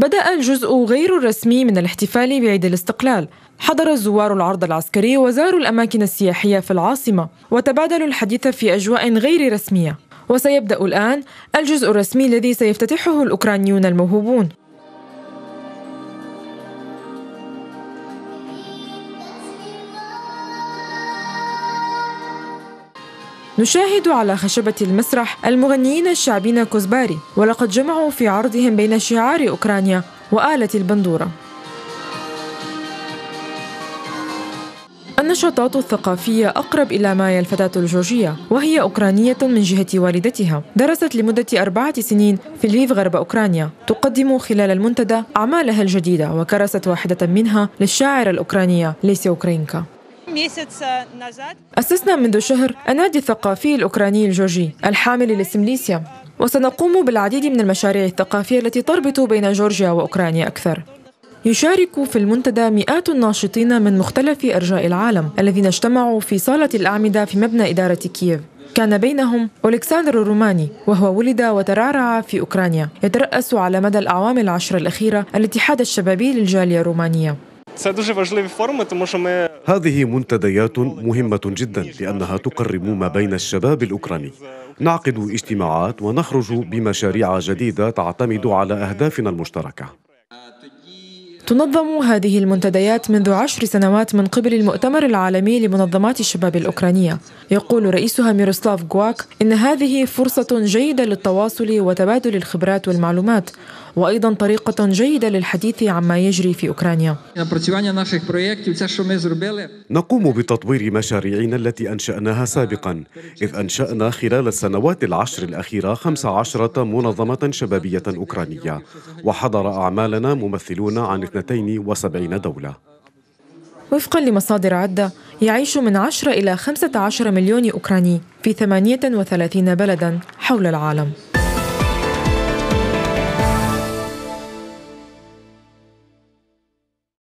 بدأ الجزء غير الرسمي من الاحتفال بعيد الاستقلال. حضر الزوار العرض العسكري وزاروا الأماكن السياحية في العاصمة وتبادلوا الحديث في أجواء غير رسمية. وسيبدأ الآن الجزء الرسمي الذي سيفتتحه الأوكرانيون الموهوبون. نشاهد على خشبة المسرح المغنيين الشعبيين كوزباري، ولقد جمعوا في عرضهم بين شعار أوكرانيا وآلة البندورة. النشاطات الثقافية أقرب إلى ما هي الفتاة الجورجية، وهي أوكرانية من جهة والدتها، درست لمدة 4 سنين في ليف غرب أوكرانيا. تقدم خلال المنتدى أعمالها الجديدة، وكرست واحدة منها للشاعرة الأوكرانية ليسي أوكرينكا. أسسنا منذ شهر النادي الثقافي الأوكراني الجورجي الحامل لاسم ليسيا، وسنقوم بالعديد من المشاريع الثقافية التي تربط بين جورجيا وأوكرانيا أكثر. يشارك في المنتدى مئات الناشطين من مختلف أرجاء العالم الذين اجتمعوا في صالة الأعمدة في مبنى إدارة كييف. كان بينهم ألكسندر الروماني، وهو ولد وترعرع في أوكرانيا، يترأس على مدى الأعوام 10 الأخيرة الاتحاد الشبابي للجالية الرومانية. هذه منتديات مهمة جدا لأنها تقرب ما بين الشباب الأوكراني. نعقد اجتماعات ونخرج بمشاريع جديدة تعتمد على أهدافنا المشتركة. تنظم هذه المنتديات منذ 10 سنوات من قبل المؤتمر العالمي لمنظمات الشباب الأوكرانية. يقول رئيسها ميروسلاف جواك إن هذه فرصة جيدة للتواصل وتبادل الخبرات والمعلومات، وأيضا طريقة جيدة للحديث عما يجري في أوكرانيا. نقوم بتطوير مشاريعنا التي أنشأناها سابقا، إذ أنشأنا خلال السنوات 10 الأخيرة 15 منظمة شبابية أوكرانية، وحضر أعمالنا ممثلون عن 72 دولة. وفقا لمصادر عدة، يعيش من 10 إلى 15 مليون أوكراني في 38 بلدا حول العالم.